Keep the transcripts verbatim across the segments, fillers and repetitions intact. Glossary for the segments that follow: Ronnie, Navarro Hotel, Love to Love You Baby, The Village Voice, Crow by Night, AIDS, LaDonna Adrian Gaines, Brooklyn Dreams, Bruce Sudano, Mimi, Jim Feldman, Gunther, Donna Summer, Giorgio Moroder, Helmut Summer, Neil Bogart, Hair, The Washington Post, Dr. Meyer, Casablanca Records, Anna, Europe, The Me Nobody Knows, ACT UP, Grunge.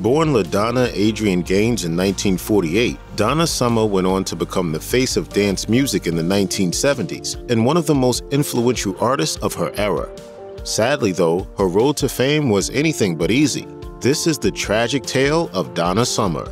Born LaDonna Adrian Gaines in nineteen forty-eight, Donna Summer went on to become the face of dance music in the nineteen seventies and one of the most influential artists of her era. Sadly though, her road to fame was anything but easy. This is the tragic tale of Donna Summer.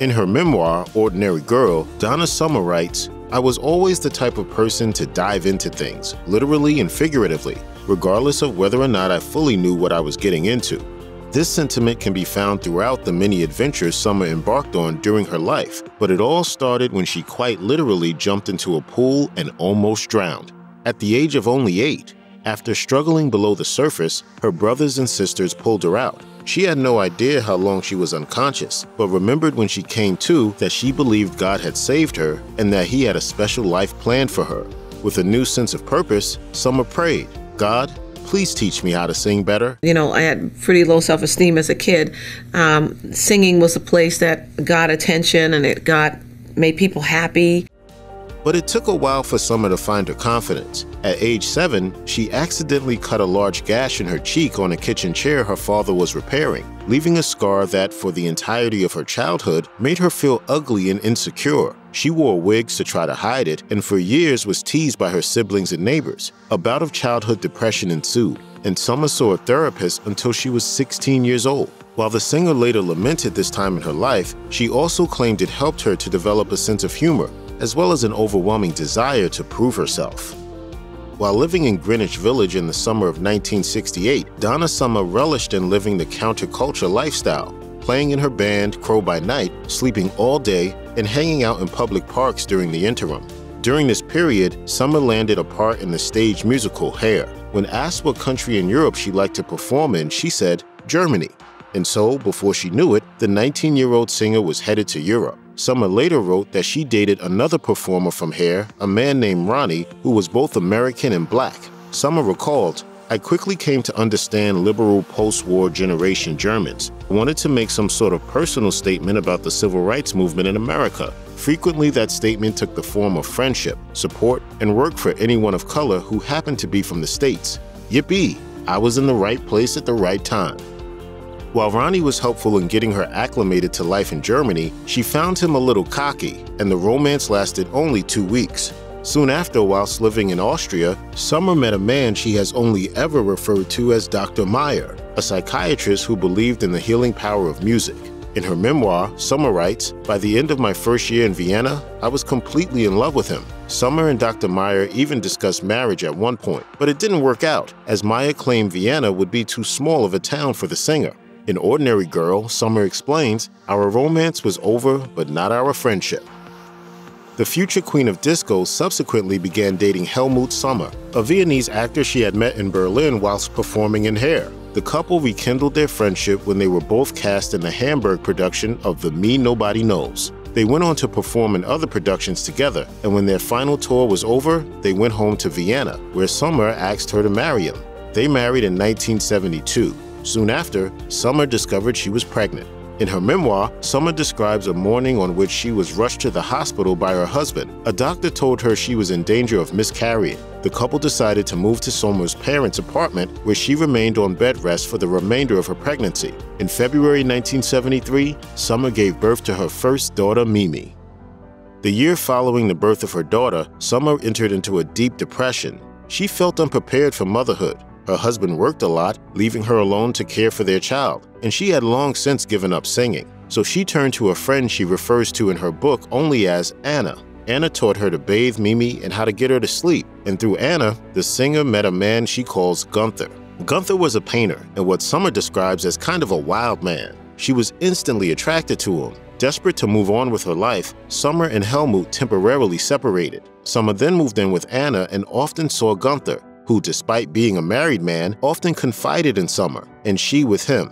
In her memoir, Ordinary Girl, Donna Summer writes, "I was always the type of person to dive into things, literally and figuratively, regardless of whether or not I fully knew what I was getting into." This sentiment can be found throughout the many adventures Summer embarked on during her life, but it all started when she quite literally jumped into a pool and almost drowned. At the age of only eight, after struggling below the surface, her brothers and sisters pulled her out. She had no idea how long she was unconscious, but remembered when she came to that she believed God had saved her and that He had a special life planned for her. With a new sense of purpose, Summer prayed, "God, please teach me how to sing better." You know, I had pretty low self-esteem as a kid. Um, singing was a place that got attention and it got made people happy. But it took a while for Summer to find her confidence. At age seven, she accidentally cut a large gash in her cheek on a kitchen chair her father was repairing, leaving a scar that, for the entirety of her childhood, made her feel ugly and insecure. She wore wigs to try to hide it and for years was teased by her siblings and neighbors. A bout of childhood depression ensued, and Summer saw a therapist until she was sixteen years old. While the singer later lamented this time in her life, she also claimed it helped her to develop a sense of humor, as well as an overwhelming desire to prove herself. While living in Greenwich Village in the summer of nineteen sixty-eight, Donna Summer relished in living the counterculture lifestyle, playing in her band Crow by Night, sleeping all day, and hanging out in public parks during the interim. During this period, Summer landed a part in the stage musical Hair. When asked what country in Europe she liked to perform in, she said, "Germany." And so, before she knew it, the nineteen-year-old singer was headed to Europe. Summer later wrote that she dated another performer from Hair, a man named Ronnie, who was both American and black. Summer recalled, "I quickly came to understand liberal post-war generation Germans. I wanted to make some sort of personal statement about the civil rights movement in America. Frequently, that statement took the form of friendship, support, and work for anyone of color who happened to be from the States. Yippee! I was in the right place at the right time." While Ronnie was helpful in getting her acclimated to life in Germany, she found him a little cocky, and the romance lasted only two weeks. Soon after, whilst living in Austria, Summer met a man she has only ever referred to as Doctor Meyer, a psychiatrist who believed in the healing power of music. In her memoir, Summer writes, "By the end of my first year in Vienna, I was completely in love with him." Summer and Doctor Meyer even discussed marriage at one point, but it didn't work out, as Meyer claimed Vienna would be too small of a town for the singer. In Ordinary Girl, Summer explains, "Our romance was over, but not our friendship." The future Queen of Disco subsequently began dating Helmut Summer, a Viennese actor she had met in Berlin whilst performing in Hair. The couple rekindled their friendship when they were both cast in the Hamburg production of The Me Nobody Knows. They went on to perform in other productions together, and when their final tour was over, they went home to Vienna, where Summer asked her to marry him. They married in nineteen seventy-two. Soon after, Summer discovered she was pregnant. In her memoir, Summer describes a morning on which she was rushed to the hospital by her husband. A doctor told her she was in danger of miscarrying. The couple decided to move to Summer's parents' apartment, where she remained on bed rest for the remainder of her pregnancy. In February nineteen seventy-three, Summer gave birth to her first daughter, Mimi. The year following the birth of her daughter, Summer entered into a deep depression. She felt unprepared for motherhood. Her husband worked a lot, leaving her alone to care for their child, and she had long since given up singing. So she turned to a friend she refers to in her book only as Anna. Anna taught her to bathe Mimi and how to get her to sleep, and through Anna, the singer met a man she calls Gunther. Gunther was a painter and what Summer describes as kind of a wild man. She was instantly attracted to him. Desperate to move on with her life, Summer and Helmut temporarily separated. Summer then moved in with Anna and often saw Gunther, who, despite being a married man, often confided in Summer, and she with him.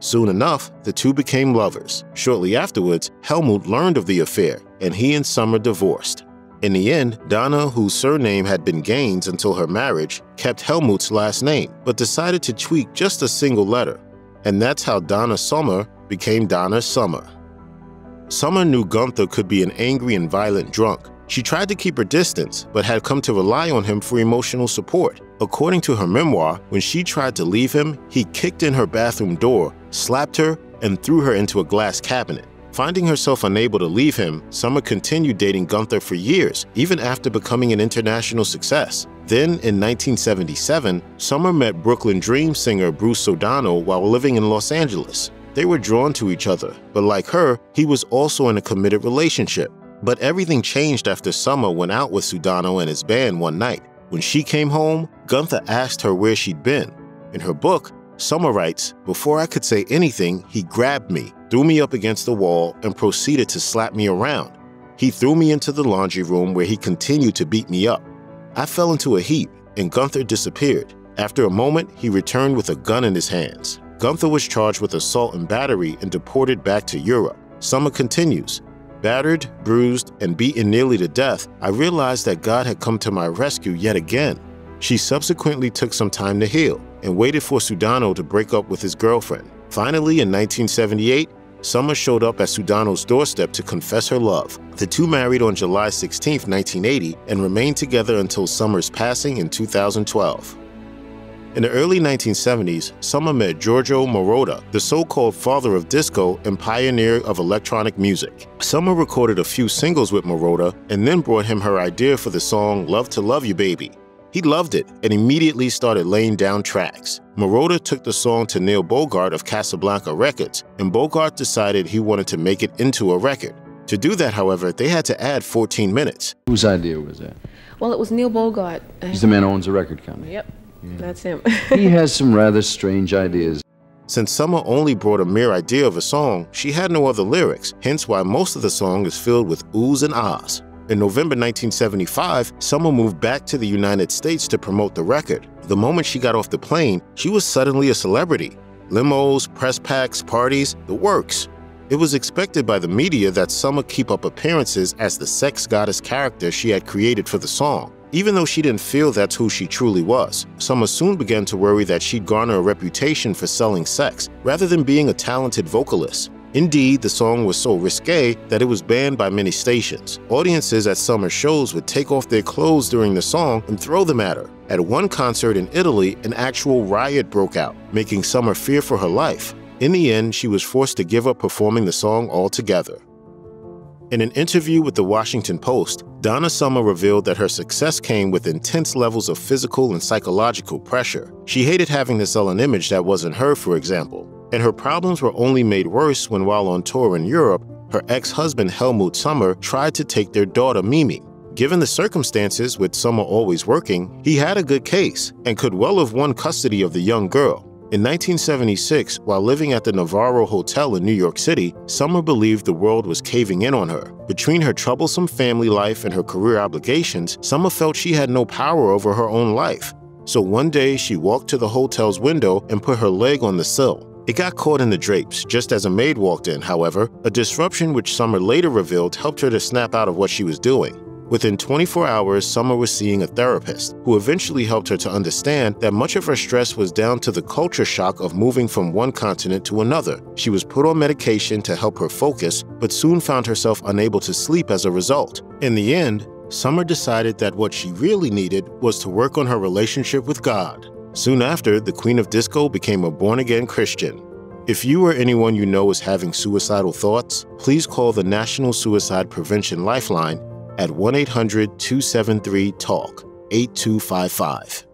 Soon enough, the two became lovers. Shortly afterwards, Helmut learned of the affair, and he and Summer divorced. In the end, Donna, whose surname had been Gaines until her marriage, kept Helmut's last name, but decided to tweak just a single letter. And that's how Donna Summer became Donna Summer. Summer knew Gunther could be an angry and violent drunk. She tried to keep her distance, but had come to rely on him for emotional support. According to her memoir, when she tried to leave him, he kicked in her bathroom door, slapped her, and threw her into a glass cabinet. Finding herself unable to leave him, Summer continued dating Gunther for years, even after becoming an international success. Then, in nineteen seventy-seven, Summer met Brooklyn Dreams singer Bruce Sudano while living in Los Angeles. They were drawn to each other, but like her, he was also in a committed relationship. But everything changed after Summer went out with Sudano and his band one night. When she came home, Gunther asked her where she'd been. In her book, Summer writes, "Before I could say anything, he grabbed me, threw me up against the wall, and proceeded to slap me around. He threw me into the laundry room where he continued to beat me up. I fell into a heap, and Gunther disappeared. After a moment, he returned with a gun in his hands." Gunther was charged with assault and battery and deported back to Europe. Summer continues, "Battered, bruised, and beaten nearly to death, I realized that God had come to my rescue yet again." She subsequently took some time to heal and waited for Sudano to break up with his girlfriend. Finally, in nineteen seventy-eight, Summer showed up at Sudano's doorstep to confess her love. The two married on July sixteenth, nineteen eighty, and remained together until Summer's passing in two thousand twelve. In the early nineteen seventies, Summer met Giorgio Moroder, the so-called father of disco and pioneer of electronic music. Summer recorded a few singles with Moroder and then brought him her idea for the song Love to Love You Baby. He loved it and immediately started laying down tracks. Moroder took the song to Neil Bogart of Casablanca Records, and Bogart decided he wanted to make it into a record. To do that, however, they had to add fourteen minutes. Whose idea was that? Well, it was Neil Bogart. He's the man who owns a record company. Yep. Yeah. That's him. He has some rather strange ideas. Since Summer only brought a mere idea of a song, she had no other lyrics, hence why most of the song is filled with oohs and ahs. In November nineteen seventy-five, Summer moved back to the United States to promote the record. The moment she got off the plane, she was suddenly a celebrity. Limos, press packs, parties, the works. It was expected by the media that Summer keep up appearances as the sex goddess character she had created for the song, even though she didn't feel that's who she truly was. Summer soon began to worry that she'd garner a reputation for selling sex, rather than being a talented vocalist. Indeed, the song was so risque that it was banned by many stations. Audiences at Summer shows would take off their clothes during the song and throw them at her. At one concert in Italy, an actual riot broke out, making Summer fear for her life. In the end, she was forced to give up performing the song altogether. In an interview with The Washington Post, Donna Summer revealed that her success came with intense levels of physical and psychological pressure. She hated having to sell an image that wasn't her, for example. And her problems were only made worse when, while on tour in Europe, her ex-husband Helmut Summer tried to take their daughter Mimi. Given the circumstances, with Summer always working, he had a good case and could well have won custody of the young girl. In nineteen seventy-six, while living at the Navarro Hotel in New York City, Summer believed the world was caving in on her. Between her troublesome family life and her career obligations, Summer felt she had no power over her own life. So one day, she walked to the hotel's window and put her leg on the sill. It got caught in the drapes just as a maid walked in, however, a disruption which Summer later revealed helped her to snap out of what she was doing. Within twenty-four hours, Summer was seeing a therapist, who eventually helped her to understand that much of her stress was down to the culture shock of moving from one continent to another. She was put on medication to help her focus, but soon found herself unable to sleep as a result. In the end, Summer decided that what she really needed was to work on her relationship with God. Soon after, the Queen of Disco became a born-again Christian. If you or anyone you know is having suicidal thoughts, please call the National Suicide Prevention Lifeline at one eight hundred, two seven three, talk, eight two five five.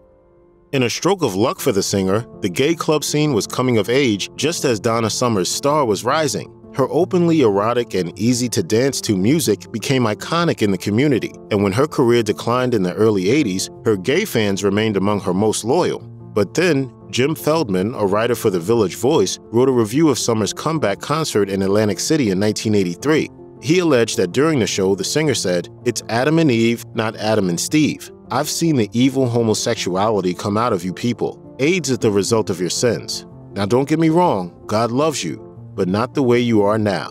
In a stroke of luck for the singer, the gay club scene was coming of age just as Donna Summer's star was rising. Her openly erotic and easy-to-dance-to music became iconic in the community, and when her career declined in the early eighties, her gay fans remained among her most loyal. But then, Jim Feldman, a writer for The Village Voice, wrote a review of Summer's comeback concert in Atlantic City in nineteen eighty-three. He alleged that during the show, the singer said, "It's Adam and Eve, not Adam and Steve. I've seen the evil homosexuality come out of you people. AIDS is the result of your sins. Now don't get me wrong, God loves you, but not the way you are now."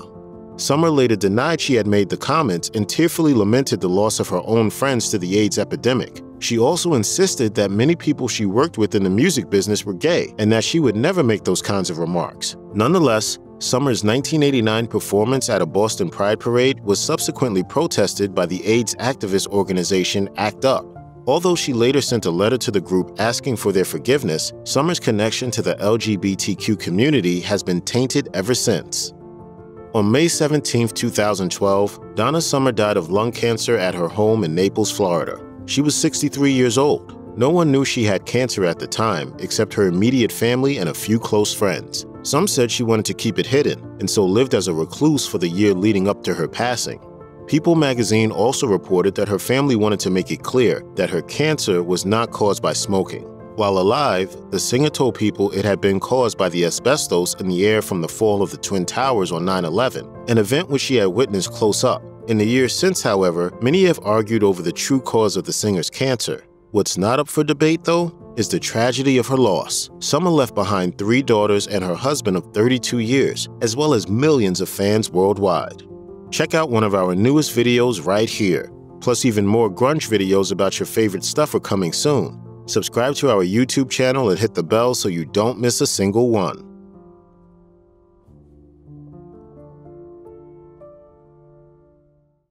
Summer later denied she had made the comments and tearfully lamented the loss of her own friends to the AIDS epidemic. She also insisted that many people she worked with in the music business were gay and that she would never make those kinds of remarks. Nonetheless, Summer's nineteen eighty-nine performance at a Boston Pride Parade was subsequently protested by the AIDS activist organization ACT UP. Although she later sent a letter to the group asking for their forgiveness, Summer's connection to the L G B T Q community has been tainted ever since. On May seventeenth, two thousand twelve, Donna Summer died of lung cancer at her home in Naples, Florida. She was sixty-three years old. No one knew she had cancer at the time, except her immediate family and a few close friends. Some said she wanted to keep it hidden, and so lived as a recluse for the year leading up to her passing. People magazine also reported that her family wanted to make it clear that her cancer was not caused by smoking. While alive, the singer told people it had been caused by the asbestos in the air from the fall of the Twin Towers on nine eleven, an event which she had witnessed close up. In the years since, however, many have argued over the true cause of the singer's cancer. What's not up for debate, though, is the tragedy of her loss. Summer left behind three daughters and her husband of thirty-two years, as well as millions of fans worldwide. Check out one of our newest videos right here. Plus, even more grunge videos about your favorite stuff are coming soon. Subscribe to our YouTube channel and hit the bell so you don't miss a single one.